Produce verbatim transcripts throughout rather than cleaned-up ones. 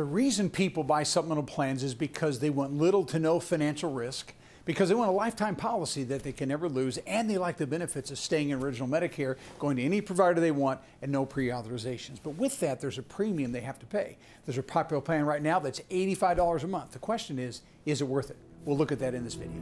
The reason people buy supplemental plans is because they want little to no financial risk, because they want a lifetime policy that they can never lose, and they like the benefits of staying in original Medicare, going to any provider they want, and no pre-authorizations. But with that, there's a premium they have to pay. There's a popular plan right now that's eighty-five dollars a month. The question is, is it worth it? We'll look at that in this video.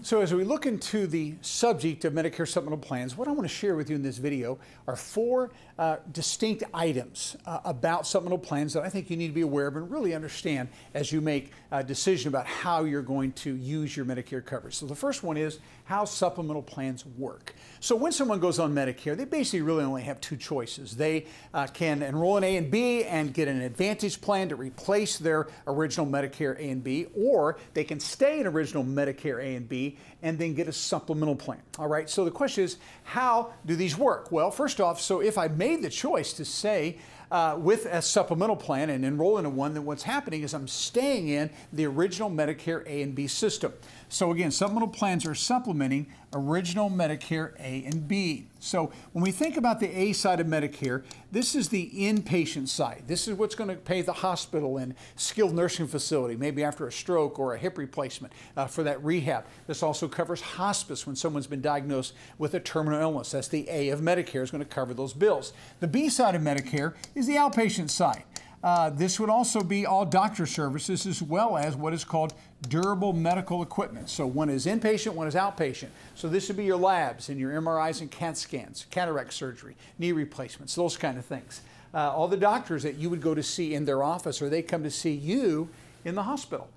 So as we look into the subject of Medicare supplemental plans, what I want to share with you in this video are four uh, distinct items uh, about supplemental plans that I think you need to be aware of and really understand as you make a decision about how you're going to use your Medicare coverage. So the first one is how supplemental plans work. So when someone goes on Medicare, they basically really only have two choices. They uh, can enroll in A and B and get an Advantage plan to replace their original Medicare A and B, or they can stay in original Medicare A and B and then get a supplemental plan. All right, so the question is, how do these work? Well, first off, so if I made the choice to say uh, with a supplemental plan and enroll in a one, then what's happening is I'm staying in the original Medicare A and B system. So again, supplemental plans are supplementing original Medicare A and B. So when we think about the A side of Medicare, this is the inpatient side. This is what's going to pay the hospital and skilled nursing facility, maybe after a stroke or a hip replacement uh, for that rehab. This also covers hospice when someone's been diagnosed with a terminal illness. That's the A of Medicare, is going to cover those bills. The B side of Medicare is the outpatient side. Uh, this would also be all doctor services as well as what is called durable medical equipment. So one is inpatient, one is outpatient. So this would be your labs and your M R Is and C A T scans, cataract surgery, knee replacements, those kind of things. Uh, all the doctors that you would go to see in their office, or they come to see you in the hospital.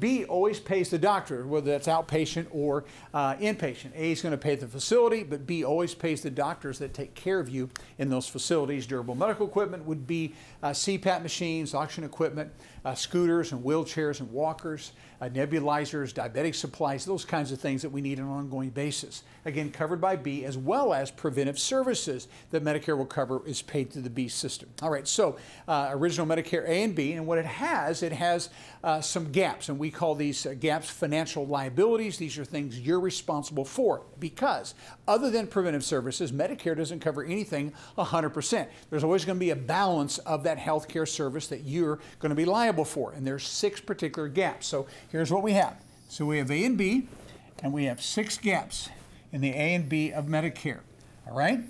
B always pays the doctor, whether that's outpatient or uh, inpatient. A is going to pay the facility, but B always pays the doctors that take care of you in those facilities. Durable medical equipment would be uh, C PAP machines, oxygen equipment, uh, scooters and wheelchairs and walkers, uh, nebulizers, diabetic supplies, those kinds of things that we need on an ongoing basis. Again, covered by B, as well as preventive services that Medicare will cover is paid through the B system. All right, so uh, original Medicare A and B, and what it has, it has uh, some gaps. And we call these uh, gaps financial liabilities. These are things you're responsible for, because other than preventive services, Medicare doesn't cover anything one hundred percent. There's always going to be a balance of that health care service that you're going to be liable for. And there's six particular gaps. So here's what we have. So we have A and B, and we have six gaps in the A and B of Medicare. All right?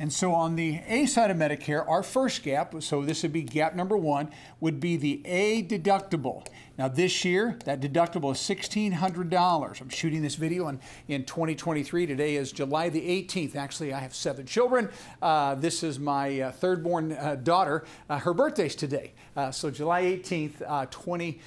And so on the A side of Medicare, our first gap, so this would be gap number one, would be the A deductible. Now this year, that deductible is sixteen hundred dollars. I'm shooting this video in, in twenty twenty-three. Today is July the eighteenth. Actually, I have seven children. Uh, this is my uh, third-born uh, daughter. Uh, her birthday's today. Uh, so July eighteenth, uh, twenty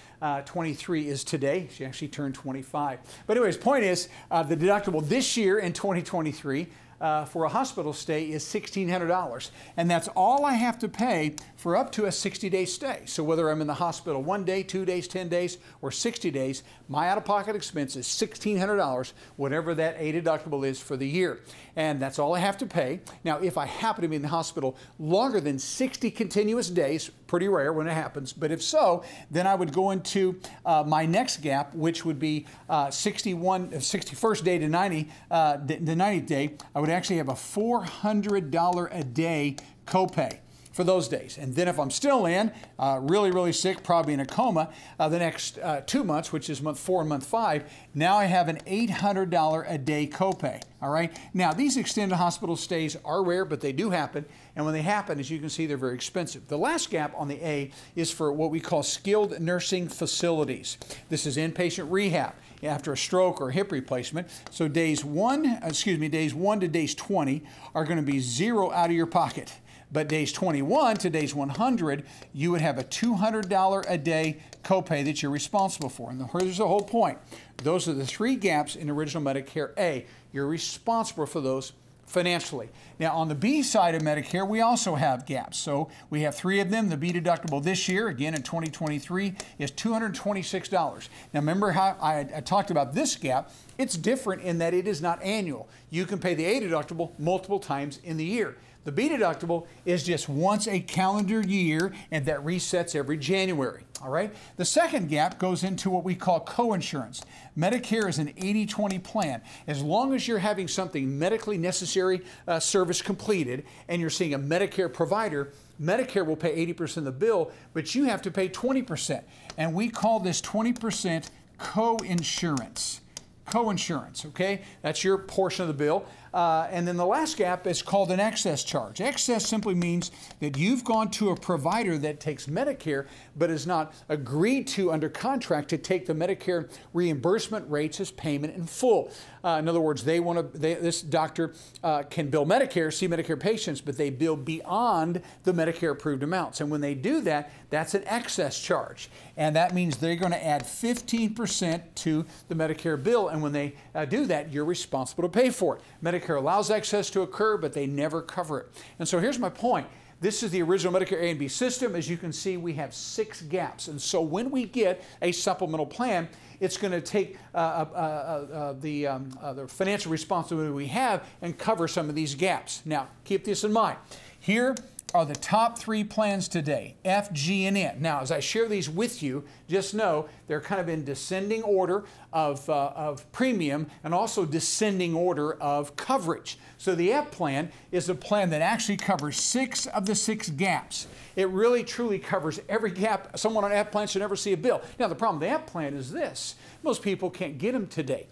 twenty-three is today. She actually turned twenty-five. But anyways, point is, uh, the deductible this year in twenty twenty-three Uh, for a hospital stay is sixteen hundred dollars, and that's all I have to pay for up to a sixty-day stay. So whether I'm in the hospital one day, two days, ten days, or sixty days, my out-of-pocket expense is sixteen hundred dollars, whatever that A deductible is for the year, and that's all I have to pay. Now, if I happen to be in the hospital longer than sixty continuous days, pretty rare when it happens, but if so, then I would go into uh, my next gap, which would be uh, sixty-first day to ninety, uh, the ninetieth day. I would would actually have a four hundred dollars a day copay for those days. And then if I'm still in, uh, really, really sick, probably in a coma, uh, the next uh, two months, which is month four and month five, now I have an eight hundred dollars a day copay. All right. Now, these extended hospital stays are rare, but they do happen. And when they happen, as you can see, they're very expensive. The last gap on the A is for what we call skilled nursing facilities. This is inpatient rehab after a stroke or hip replacement. So days one, excuse me, days one to days twenty are going to be zero out of your pocket. But days twenty-one to days one hundred, you would have a two hundred dollars a day copay that you're responsible for. And here's the whole point. Those are the three gaps in original Medicare A. You're responsible for those financially. Now, on the B side of Medicare, we also have gaps. So we have three of them. The B deductible this year, again in twenty twenty-three, is two hundred twenty-six dollars. Now, remember how I, I talked about this gap? It's different in that it is not annual. You can pay the A deductible multiple times in the year. The B deductible is just once a calendar year, and that resets every January. All right. The second gap goes into what we call coinsurance. Medicare is an eighty twenty plan. As long as you're having something medically necessary uh, service completed and you're seeing a Medicare provider, Medicare will pay eighty percent of the bill, but you have to pay twenty percent. And we call this twenty percent coinsurance. Coinsurance, okay? That's your portion of the bill. Uh, and then the last gap is called an excess charge. Excess simply means that you've gone to a provider that takes Medicare but is not agreed to under contract to take the Medicare reimbursement rates as payment in full. Uh, in other words, they want to. They, this doctor uh, can bill Medicare, see Medicare patients, but they bill beyond the Medicare approved amounts. And when they do that, that's an excess charge. And that means they're going to add fifteen percent to the Medicare bill. And when they uh, do that, you're responsible to pay for it. Medicare allows excess to occur, but they never cover it. And so here's my point. This is the original Medicare A and B system. As you can see, we have six gaps. And so when we get a supplemental plan, it's going to take uh, uh, uh, uh, the, um, uh, the financial responsibility we have and cover some of these gaps. Now, keep this in mind. Here are the top three plans today, F, G, and N. Now, as I share these with you, just know they're kind of in descending order of, uh, of premium and also descending order of coverage. So the F plan is a plan that actually covers six of the six gaps. It really, truly covers every gap. Someone on an F plan should never see a bill. Now, the problem with the F plan is this. Most people can't get them today.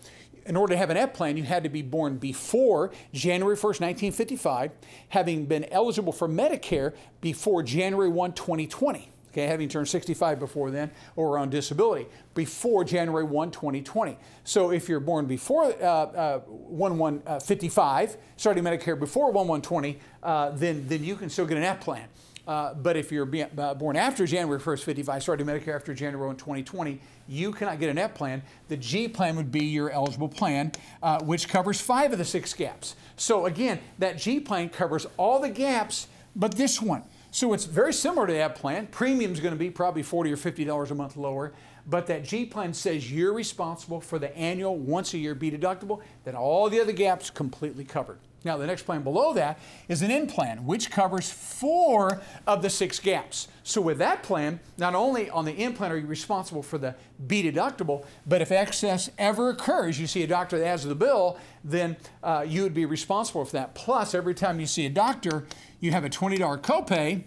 In order to have an F plan, you had to be born before January first, nineteen fifty-five, having been eligible for Medicare before January first, twenty twenty, okay, having turned sixty-five before then, or on disability, before January first, twenty twenty. So if you're born before one one fifty-five, uh, uh, starting Medicare before one one twenty, uh, then, then you can still get an F plan. Uh, but if you're be, uh, born after January first, fifty-five, starting Medicare after January first, twenty twenty, you cannot get an F plan. The G plan would be your eligible plan, uh, which covers five of the six gaps. So again, that G plan covers all the gaps but this one. So it's very similar to the F plan. Premium's going to be probably forty or fifty dollars a month lower. But that G plan says you're responsible for the annual once-a-year B deductible, then all the other gaps completely covered. Now, the next plan below that is an N plan, which covers four of the six gaps. So with that plan, not only on the N plan are you responsible for the B deductible, but if excess ever occurs, you see a doctor that adds to the bill, then uh, you would be responsible for that. Plus, every time you see a doctor, you have a twenty dollar copay.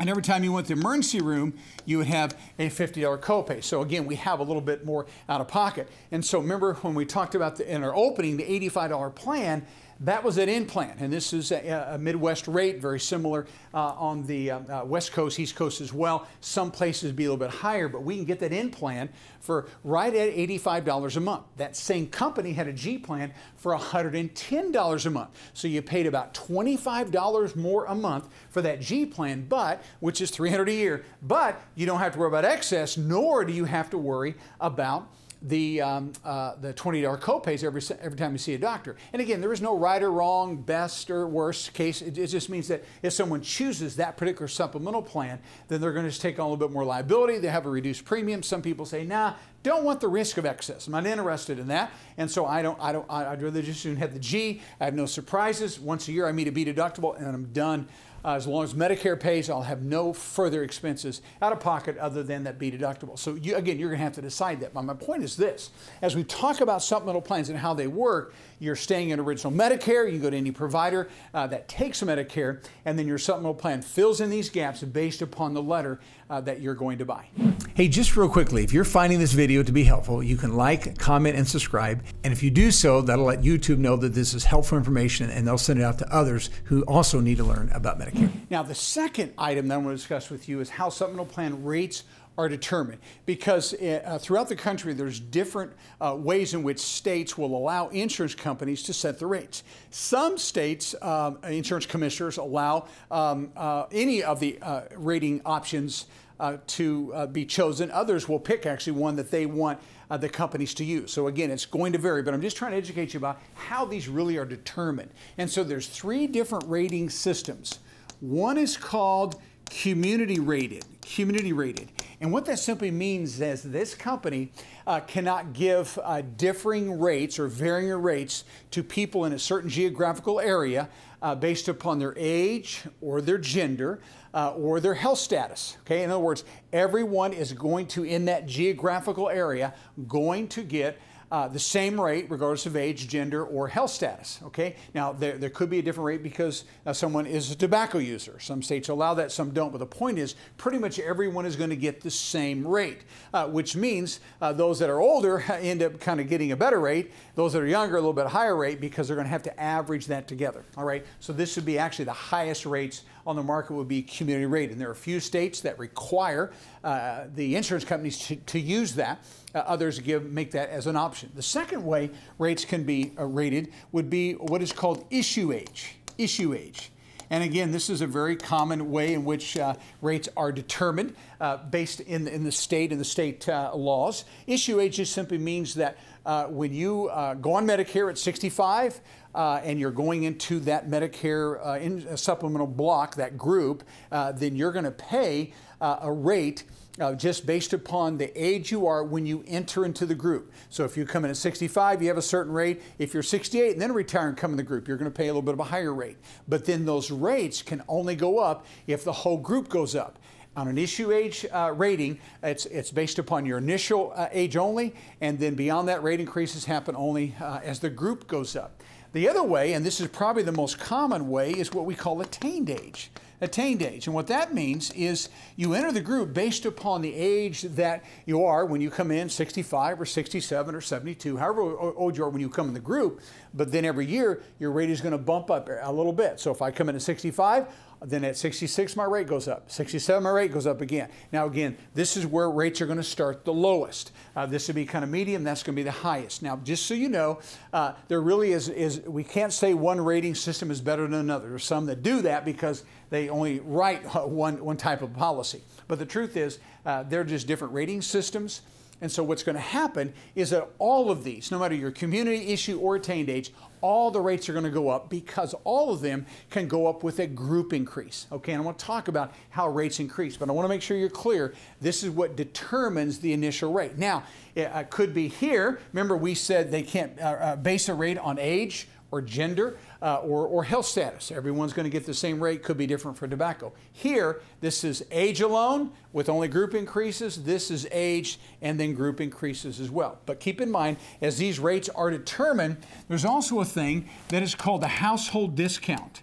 And every time you went to the emergency room, you would have a fifty dollar copay. So again, we have a little bit more out of pocket. And so remember when we talked about the, in our opening, the eighty-five dollar plan, that was an N plan. And this is a, a Midwest rate, very similar uh, on the uh, West Coast, East Coast as well. Some places be a little bit higher, but we can get that N plan for right at eighty-five dollars a month. That same company had a G plan for one hundred ten dollars a month. So you paid about twenty-five dollars more a month for that G plan, but which is three hundred dollars a year, but you don't have to worry about excess, nor do you have to worry about the, um, uh, the twenty dollar copays every, every time you see a doctor. And again, there is no right or wrong, best or worst case. It, it just means that if someone chooses that particular supplemental plan, then they're going to take on a little bit more liability. They have a reduced premium. Some people say, nah, don't want the risk of excess. I'm not interested in that. And so I don't, I don't, I'd rather just soon have the G. I have no surprises. Once a year, I meet a B deductible and I'm done. Uh, as long as Medicare pays, I'll have no further expenses out of pocket other than that B deductible. So you, again, you're going to have to decide that. But my point is this. As we talk about supplemental plans and how they work, you're staying in original Medicare. You can go to any provider uh, that takes Medicare, and then your supplemental plan fills in these gaps based upon the letter uh, that you're going to buy. Hey, just real quickly, if you're finding this video to be helpful, you can like, comment, and subscribe. And if you do so, that'll let YouTube know that this is helpful information, and they'll send it out to others who also need to learn about Medicare. Now, the second item that I want to discuss with you is how supplemental plan rates are determined, because uh, throughout the country, there's different uh, ways in which states will allow insurance companies to set the rates. Some states, um, insurance commissioners allow um, uh, any of the uh, rating options Uh, to uh, be chosen. Others will pick actually one that they want uh, the companies to use. So again, it's going to vary, but I'm just trying to educate you about how these really are determined. And so there's three different rating systems. One is called community rated, community rated. And what that simply means is this company uh, cannot give uh, differing rates or varying rates to people in a certain geographical area uh, based upon their age or their gender uh, or their health status. Okay, in other words, everyone is going to, in that geographical area, going to get Uh, the same rate regardless of age, gender, or health status. Okay, now there, there could be a different rate because uh, someone is a tobacco user. Some states allow that, some don't, but the point is pretty much everyone is going to get the same rate, uh, which means uh, those that are older end up kind of getting a better rate, those that are younger a little bit higher rate, because they're going to have to average that together. All right, so this would be actually the highest rates on the market would be community rate, and there are a few states that require uh, the insurance companies to, to use that. Uh, others give make that as an option. The second way rates can be uh, rated would be what is called issue age. Issue age. And again, this is a very common way in which uh, rates are determined uh, based in, in the state and the state uh, laws. Issue age just simply means that uh, when you uh, go on Medicare at sixty-five, Uh, and you're going into that Medicare uh, in, uh, supplemental block, that group, uh, then you're going to pay uh, a rate uh, just based upon the age you are when you enter into the group. So if you come in at sixty-five, you have a certain rate. If you're sixty-eight and then retire and come in the group, you're going to pay a little bit of a higher rate. But then those rates can only go up if the whole group goes up. On an issue age uh, rating, it's, it's based upon your initial uh, age only, and then beyond that, rate increases happen only uh, as the group goes up. The other way, and this is probably the most common way, is what we call attained age. Attained age. And what that means is you enter the group based upon the age that you are when you come in, sixty-five or sixty-seven or seventy-two, however old you are when you come in the group. But then every year, your rate is going to bump up a little bit. So if I come in at sixty-five, then at sixty-six, my rate goes up. sixty-seven, my rate goes up again. Now again, this is where rates are going to start the lowest. Uh, this would be kind of medium. That's going to be the highest. Now, just so you know, uh, there really is, is, we can't say one rating system is better than another. There's some that do that because they only write uh, one, one type of policy. But the truth is, uh, they're just different rating systems. And so what's going to happen is that all of these, no matter your community, issue, or attained age, all the rates are going to go up because all of them can go up with a group increase. Okay, and I want to talk about how rates increase, but I want to make sure you're clear. This is what determines the initial rate. Now, it uh, could be here. Remember, we said they can't uh, uh, base a rate on age or gender, uh, or, or health status. Everyone's going to get the same rate, could be different for tobacco. Here, this is age alone with only group increases. This is age and then group increases as well. But keep in mind, as these rates are determined, there's also a thing that is called the household discount.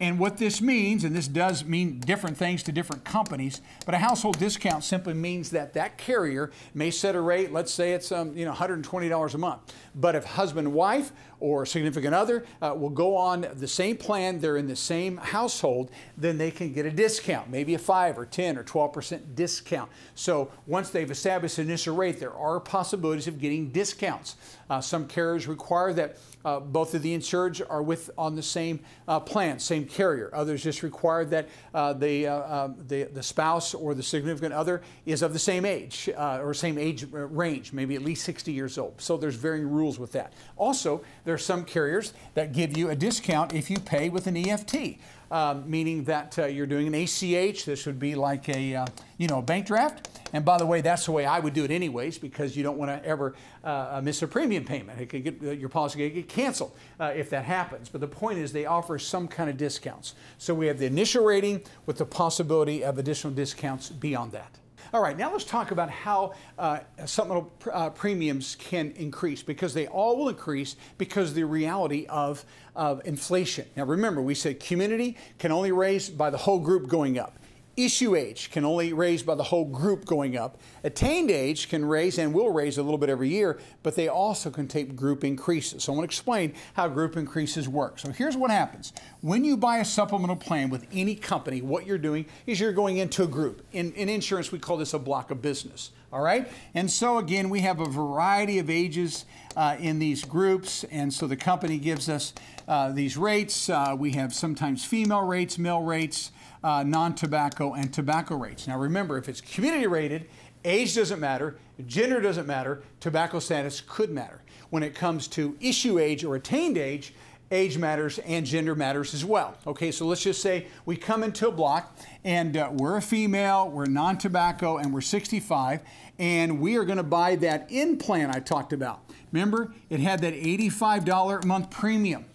And what this means, and this does mean different things to different companies, but a household discount simply means that that carrier may set a rate, let's say it's um, you know, one hundred twenty dollars a month. But if husband, wife, or significant other uh, will go on the same plan, they're in the same household, then they can get a discount, maybe a five or ten or twelve percent discount. So once they've established an initial rate, there are possibilities of getting discounts. Uh, some carriers require that uh, both of the insureds are with on the same uh, plan, same carrier. Others just require that uh, the, uh, uh, the, the spouse or the significant other is of the same age uh, or same age range, maybe at least sixty years old. So there's varying rules with that. Also, there are some carriers that give you a discount if you pay with an E F T, um, meaning that uh, you're doing an A C H. This would be like a uh, you know, a bank draft. And by the way, that's the way I would do it anyways, because you don't want to ever uh, miss a premium payment. It could get, uh, your policy could get canceled uh, if that happens. But the point is they offer some kind of discounts. So we have the initial rating with the possibility of additional discounts beyond that. All right, now let's talk about how uh, supplemental pr uh, premiums can increase, because they all will increase because of the reality of, of inflation. Now remember, we said community can only raise by the whole group going up. Issue age can only raise by the whole group going up. Attained age can raise and will raise a little bit every year, but they also can take group increases. So I want to explain how group increases work. So here's what happens. When you buy a supplemental plan with any company, what you're doing is you're going into a group. In, in insurance, we call this a block of business. All right? And so again, we have a variety of ages uh, in these groups. And so the company gives us uh, these rates. Uh, we have sometimes female rates, male rates, Uh, non-tobacco and tobacco rates. Now remember, if it's community rated, age doesn't matter, gender doesn't matter, tobacco status could matter. When it comes to issue age or attained age, age matters and gender matters as well. Okay, so let's just say we come into a block and uh, we're a female, we're non-tobacco, and we're sixty-five, and we are going to buy that implant I talked about. Remember, it had that eighty-five dollar a month premium.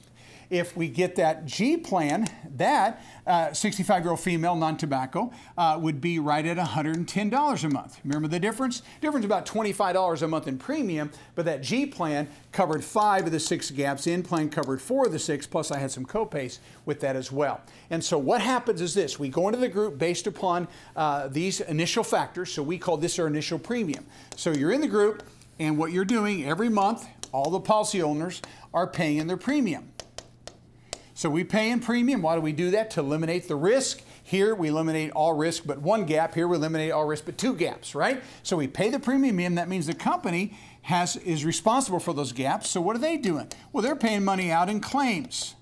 If we get that G plan, that sixty-five-year-old uh, female, non-tobacco, uh, would be right at one hundred ten dollars a month. Remember the difference? Difference about twenty-five dollars a month in premium, but that G plan covered five of the six gaps. The N plan covered four of the six, plus I had some co-pays with that as well. And so what happens is this. We go into the group based upon uh, these initial factors, so we call this our initial premium. So you're in the group, and what you're doing every month, all the policy owners are paying their premium. So we pay in premium. Why do we do that? To eliminate the risk. Here we eliminate all risk but one gap. Here we eliminate all risk but two gaps, right? So we pay the premium in. That means the company has, is responsible for those gaps. So what are they doing? Well, they're paying money out in claims.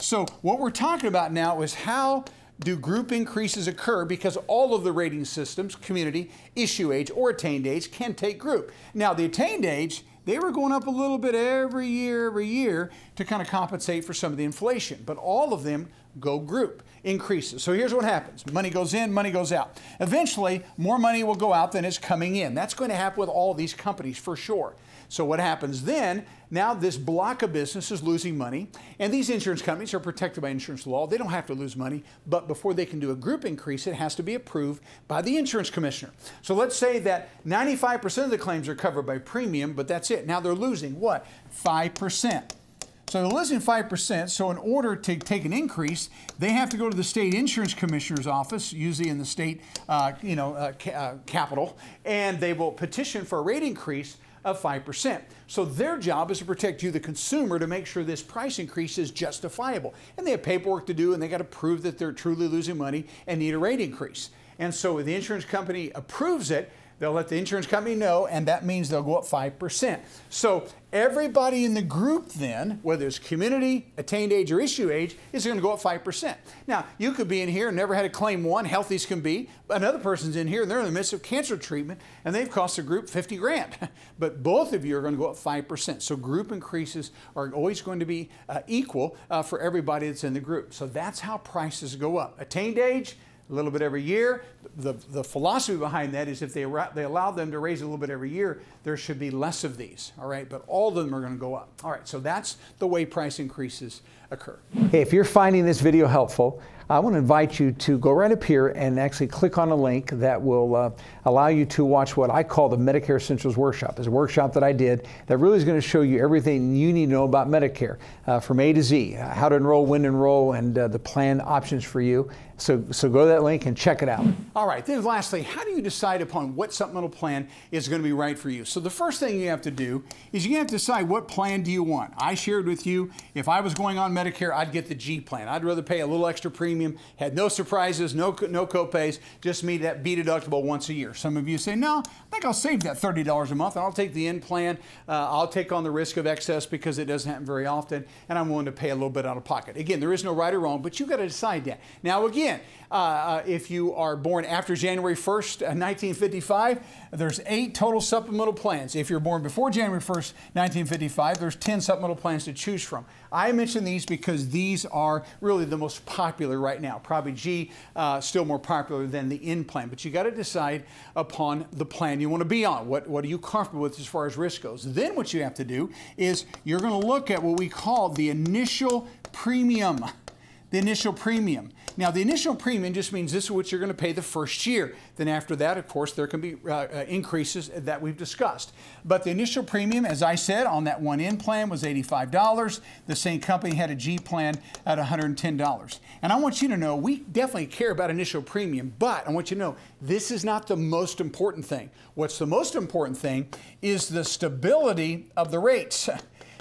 So what we're talking about now is how do group increases occur, because all of the rating systems, community, issue age, or attained age, can take group. Now, the attained age, they were going up a little bit every year, every year to kind of compensate for some of the inflation. But all of them go group increases. So here's what happens. Money goes in, money goes out. Eventually, more money will go out than is coming in. That's going to happen with all these companies for sure. So what happens then, now this block of business is losing money, and these insurance companies are protected by insurance law. They don't have to lose money, but before they can do a group increase, it has to be approved by the insurance commissioner. So let's say that ninety-five percent of the claims are covered by premium, but that's it. Now they're losing what? five percent. So they're losing five percent, so in order to take an increase, they have to go to the state insurance commissioner's office, usually in the state uh, you know, uh, ca uh, capital, and they will petition for a rate increase of five percent. So their job is to protect you, the consumer, to make sure this price increase is justifiable. And they have paperwork to do, and they got to prove that they're truly losing money and need a rate increase. And so if the insurance company approves it, they'll let the insurance company know, and that means they'll go up five percent. So everybody in the group then, whether it's community, attained age, or issue age, is going to go up five percent. Now, you could be in here and never had a claim one, healthy as can be. Another person's in here, and they're in the midst of cancer treatment, and they've cost the group fifty grand. But both of you are going to go up five percent. So group increases are always going to be uh, equal uh, for everybody that's in the group. So that's how prices go up. Attained age, a little bit every year. The, the philosophy behind that is if they, they allow them to raise a little bit every year, there should be less of these, all right? But all of them are going to go up. All right, so that's the way price increases occur. Hey, if you're finding this video helpful, I want to invite you to go right up here and actually click on a link that will uh, allow you to watch what I call the Medicare Essentials Workshop. It's a workshop that I did that really is going to show you everything you need to know about Medicare uh, from A to Z, uh, how to enroll, when to enroll, and uh, the plan options for you. So, so go to that link and check it out. All right, then lastly, how do you decide upon what supplemental plan is going to be right for you? So the first thing you have to do is you have to decide what plan do you want. I shared with you, if I was going on Medicare, I'd get the G plan. I'd rather pay a little extra premium. Had no surprises, no, no copays, just me that B deductible once a year. Some of you say, no, I think I'll save that thirty dollars a month. I'll take the N plan. Uh, I'll take on the risk of excess because it doesn't happen very often, and I'm willing to pay a little bit out of pocket. Again, there is no right or wrong, but you've got to decide that. Now, again, uh, uh, if you are born after January first, uh, nineteen fifty-five, there's eight total supplemental plans. If you're born before January first, nineteen fifty-five, there's ten supplemental plans to choose from. I mention these because these are really the most popular right now. Probably G, uh, still more popular than the N plan, but you got to decide upon the plan you want to be on. What, what are you comfortable with as far as risk goes? Then what you have to do is you're going to look at what we call the initial premium. The initial premium. Now, the initial premium just means this is what you're going to pay the first year. Then after that, of course, there can be uh, increases that we've discussed. But the initial premium, as I said, on that one N plan was eighty-five dollars. The same company had a G plan at one hundred ten dollars. And I want you to know, we definitely care about initial premium, but I want you to know, this is not the most important thing. What's the most important thing is the stability of the rates.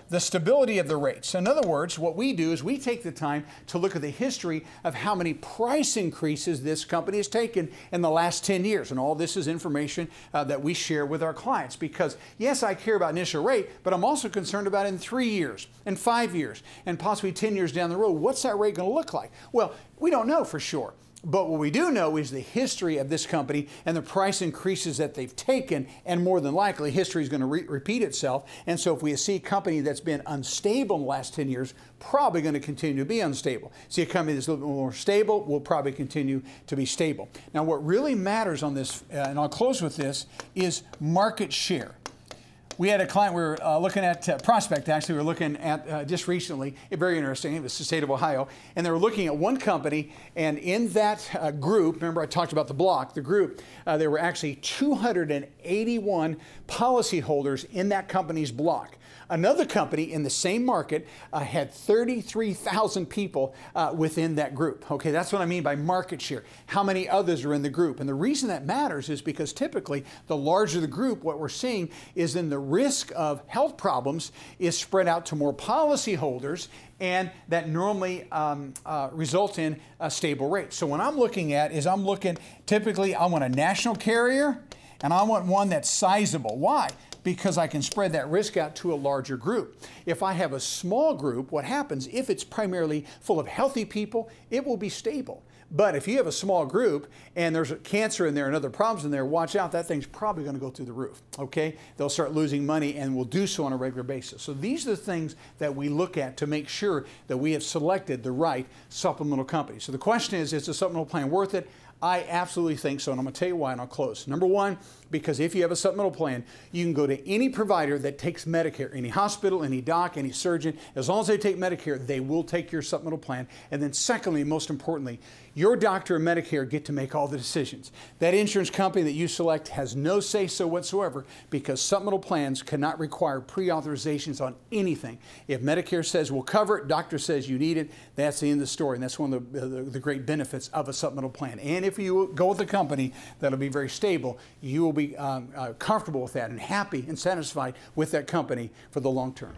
The stability of the rates. In other words, what we do is we take the time to look at the history of how many price increases this company has taken in the last ten years. And all this is information uh, that we share with our clients because, yes, I care about initial rate, but I'm also concerned about in three years, and five years, and possibly ten years down the road. What's that rate going to look like? Well, we don't know for sure. But what we do know is the history of this company and the price increases that they've taken, and more than likely history is going to re repeat itself. And so if we see a company that's been unstable in the last ten years, probably going to continue to be unstable. See a company that's a little bit more stable will probably continue to be stable. Now what really matters on this, uh, and I'll close with this, is market share. We had a client we were uh, looking at, uh, prospect actually, we were looking at uh, just recently, very interesting, it was the state of Ohio, and they were looking at one company, and in that uh, group, remember I talked about the block, the group, uh, there were actually two hundred eighty-one policyholders in that company's block. Another company in the same market uh, had thirty-three thousand people uh, within that group. Okay, that's what I mean by market share. How many others are in the group? And the reason that matters is because typically the larger the group, what we're seeing is then the risk of health problems is spread out to more policyholders, and that normally um, uh, results in a stable rate. So what I'm looking at is I'm looking, typically I want a national carrier and I want one that's sizable. Why? Because I can spread that risk out to a larger group. If I have a small group, what happens, if it's primarily full of healthy people, it will be stable. But if you have a small group and there's cancer in there and other problems in there, watch out, that thing's probably going to go through the roof, okay? They'll start losing money and will do so on a regular basis. So these are the things that we look at to make sure that we have selected the right supplemental company. So the question is, is the supplemental plan worth it? I absolutely think so, and I'm going to tell you why, and I'll close. Number one, because if you have a supplemental plan, you can go to any provider that takes Medicare, any hospital, any doc, any surgeon. As long as they take Medicare, they will take your supplemental plan. And then secondly, most importantly, your doctor and Medicare get to make all the decisions. That insurance company that you select has no say-so whatsoever, because supplemental plans cannot require pre-authorizations on anything. If Medicare says we'll cover it, doctor says you need it, that's the end of the story. And that's one of the, the, the great benefits of a supplemental plan. And if you go with a company that'll be very stable, you will be um, uh, comfortable with that and happy and satisfied with that company for the long term.